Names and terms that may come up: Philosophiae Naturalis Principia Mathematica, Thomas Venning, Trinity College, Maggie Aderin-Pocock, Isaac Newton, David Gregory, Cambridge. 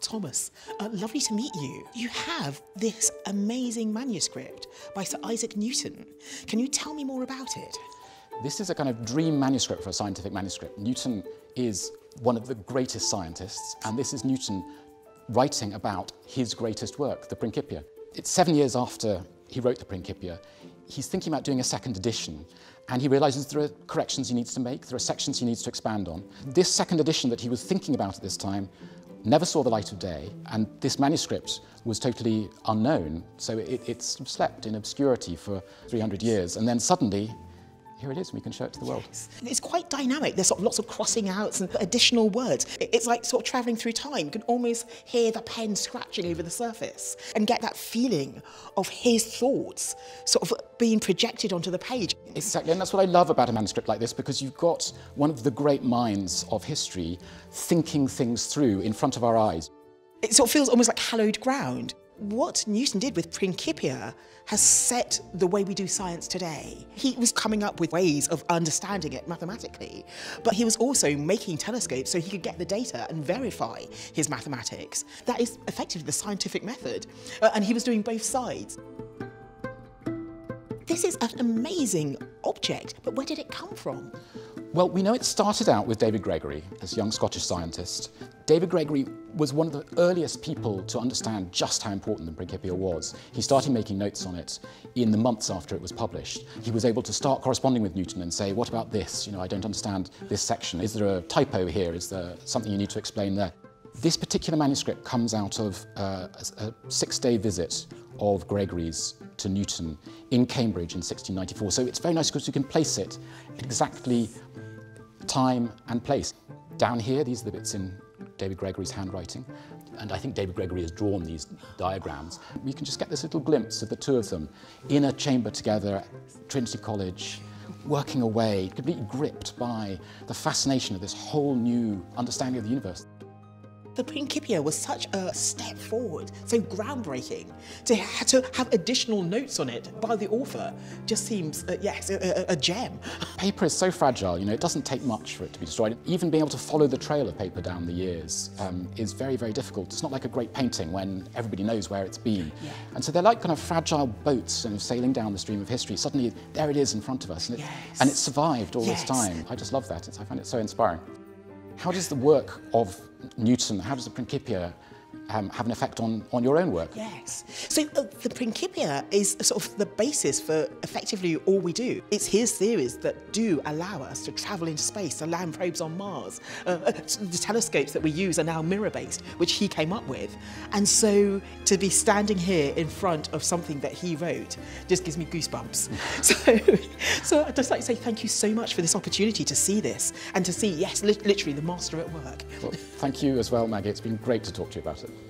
Thomas, lovely to meet you. You have this amazing manuscript by Sir Isaac Newton. Can you tell me more about it? This is a kind of dream manuscript for a scientific manuscript. Newton is one of the greatest scientists, and this is Newton writing about his greatest work, the Principia. It's 7 years after he wrote the Principia. He's thinking about doing a second edition, and he realises there are corrections he needs to make, there are sections he needs to expand on. This second edition that he was thinking about at this time never saw the light of day, and this manuscript was totally unknown, so it slept in obscurity for 300 years, and then suddenly, here it is, we can show it to the world. Yes. It's quite dynamic. There's sort of lots of crossing outs and additional words. It's like sort of travelling through time. You can almost hear the pen scratching over the surface and get that feeling of his thoughts sort of being projected onto the page. Exactly, and that's what I love about a manuscript like this, because you've got one of the great minds of history thinking things through in front of our eyes. It sort of feels almost like hallowed ground. What Newton did with Principia has set the way we do science today. He was coming up with ways of understanding it mathematically, but he was also making telescopes so he could get the data and verify his mathematics. That is effectively the scientific method, and he was doing both sides. This is an amazing object, but where did it come from? Well, we know it started out with David Gregory, as a young Scottish scientist. David Gregory was one of the earliest people to understand just how important the Principia was. He started making notes on it in the months after it was published. He was able to start corresponding with Newton and say, what about this? You know, I don't understand this section. Is there a typo here? Is there something you need to explain there? This particular manuscript comes out of a six-day visit of Gregory's to Newton in Cambridge in 1694. So it's very nice because you can place it at exactly time and place. Down here, these are the bits in David Gregory's handwriting, and I think David Gregory has drawn these diagrams. You can just get this little glimpse of the two of them in a chamber together at Trinity College, working away, completely gripped by the fascination of this whole new understanding of the universe. The Principia was such a step forward, so groundbreaking. To have additional notes on it by the author just seems, yes, a gem. Paper is so fragile, you know, it doesn't take much for it to be destroyed. Even being able to follow the trail of paper down the years is very, very difficult. It's not like a great painting when everybody knows where it's been. Yeah. And so they're like kind of fragile boats and sailing down the stream of history. Suddenly, there it is in front of us, and it survived all this time. I just love that. I find it so inspiring. How does the work of Newton, how does the Principia have an effect on your own work? Yes. So the Principia is sort of the basis for effectively all we do. It's his theories that do allow us to travel into space, to land probes on Mars. The telescopes that we use are now mirror-based, which he came up with. And so to be standing here in front of something that he wrote just gives me goosebumps. So I'd just like to say thank you so much for this opportunity to see this and to see, yes, literally the master at work. Well, thank you as well, Maggie. It's been great to talk to you about it.